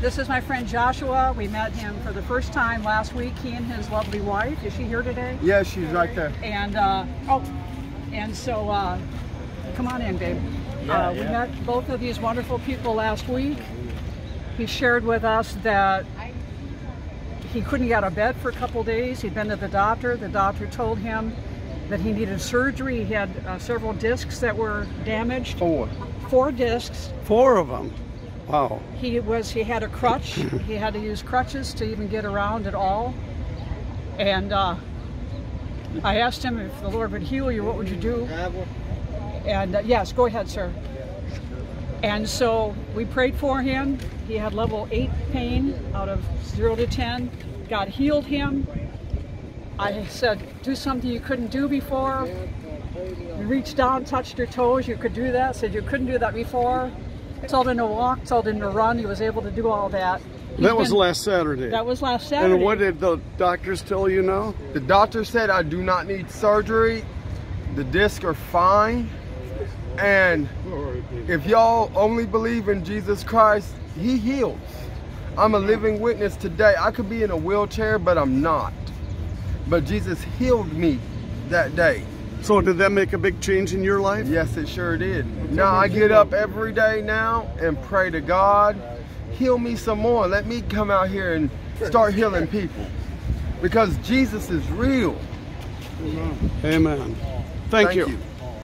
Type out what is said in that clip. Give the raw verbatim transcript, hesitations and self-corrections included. This is my friend Joshua. We met him for the first time last week. He and his lovely wife. Is she here today? Yeah, she's right there. And uh, oh, and so uh, come on in, babe. Yeah, uh, we yeah. met both of these wonderful people last week. He shared with us that he couldn't get out of bed for a couple days. He'd been to the doctor. The doctor told him that he needed surgery. He had uh, several discs that were damaged. Four. Four discs. Four of them. Wow. He was. He had a crutch. He had to use crutches to even get around at all. And uh, I asked him, if the Lord would heal you, what would you do? And uh, yes, go ahead, sir. And so we prayed for him. He had level eight pain out of zero to ten. God healed him. I said, do something you couldn't do before. You reached down, touched your toes. You could do that. Said you couldn't do that before. Told him to walk. Told him to run. He was able to do all that. He's that was been, last Saturday. That was last Saturday. And what did the doctors tell you now? The doctor said, I do not need surgery. The discs are fine. And if y'all only believe in Jesus Christ, he heals. I'm a living witness today. I could be in a wheelchair, but I'm not. But Jesus healed me that day. So did that make a big change in your life? Yes, it sure did. Now I get up every day now and pray to God, heal me some more. Let me come out here and start healing people. Because Jesus is real. Amen. Thank, Thank you. you.